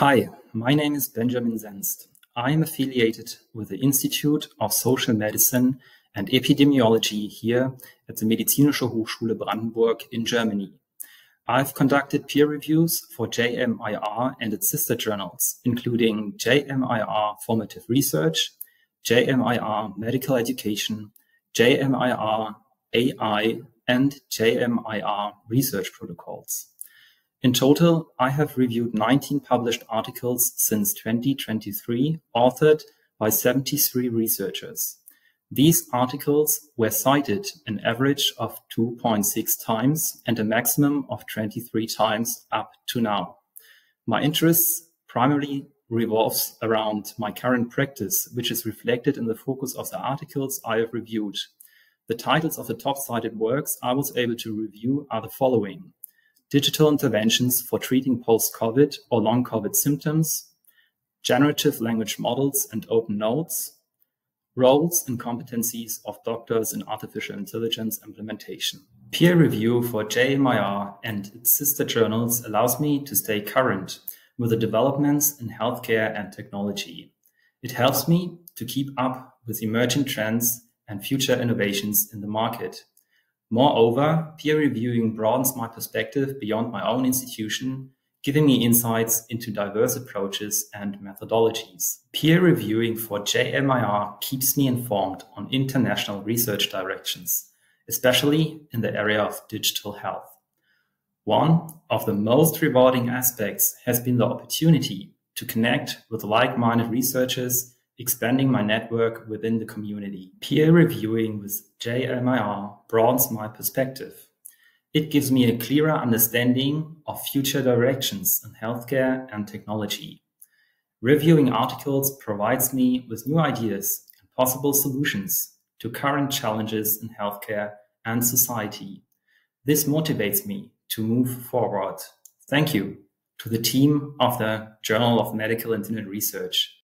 Hi, my name is Benjamin Senst. I am affiliated with the Institute of Social Medicine and Epidemiology here at the Medizinische Hochschule Brandenburg in Germany. I've conducted peer reviews for JMIR and its sister journals, including JMIR Formative Research, JMIR Medical Education, JMIR AI, and JMIR Research Protocols. In total, I have reviewed 19 published articles since 2023, authored by 73 researchers. These articles were cited an average of 2.6 times and a maximum of 23 times up to now. My interests primarily revolves around my current practice, which is reflected in the focus of the articles I have reviewed. The titles of the top-cited works I was able to review are the following: Digital Interventions for Treating Post-COVID or Long COVID Symptoms, Generative Language Models and Open Notes, Roles and Competencies of Doctors in Artificial Intelligence Implementation. Peer review for JMIR and its sister journals allows me to stay current with the developments in healthcare and technology. It helps me to keep up with emerging trends and future innovations in the market. Moreover, peer reviewing broadens my perspective beyond my own institution, giving me insights into diverse approaches and methodologies. Peer reviewing for JMIR keeps me informed on international research directions, especially in the area of digital health. One of the most rewarding aspects has been the opportunity to connect with like-minded researchers, expanding my network within the community. Peer reviewing with JMIR broadens my perspective. It gives me a clearer understanding of future directions in healthcare and technology. Reviewing articles provides me with new ideas and possible solutions to current challenges in healthcare and society. This motivates me to move forward. Thank you to the team of the Journal of Medical Internet Research